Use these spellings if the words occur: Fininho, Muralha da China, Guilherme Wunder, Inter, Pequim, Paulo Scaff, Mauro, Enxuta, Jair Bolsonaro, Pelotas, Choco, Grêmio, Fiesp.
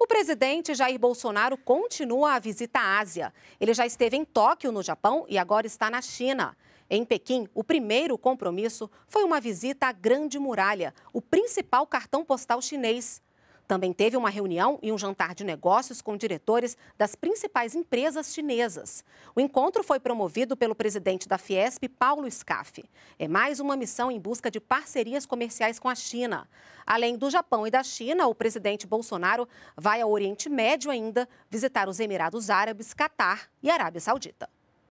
O presidente Jair Bolsonaro continua a visita à Ásia. Ele já esteve em Tóquio, no Japão, e agora está na China. Em Pequim, o primeiro compromisso foi uma visita à Grande Muralha, o principal cartão postal chinês. Também teve uma reunião e um jantar de negócios com diretores das principais empresas chinesas. O encontro foi promovido pelo presidente da Fiesp, Paulo Scaff. É mais uma missão em busca de parcerias comerciais com a China. Além do Japão e da China, o presidente Bolsonaro vai ao Oriente Médio ainda visitar os Emirados Árabes, Catar e Arábia Saudita.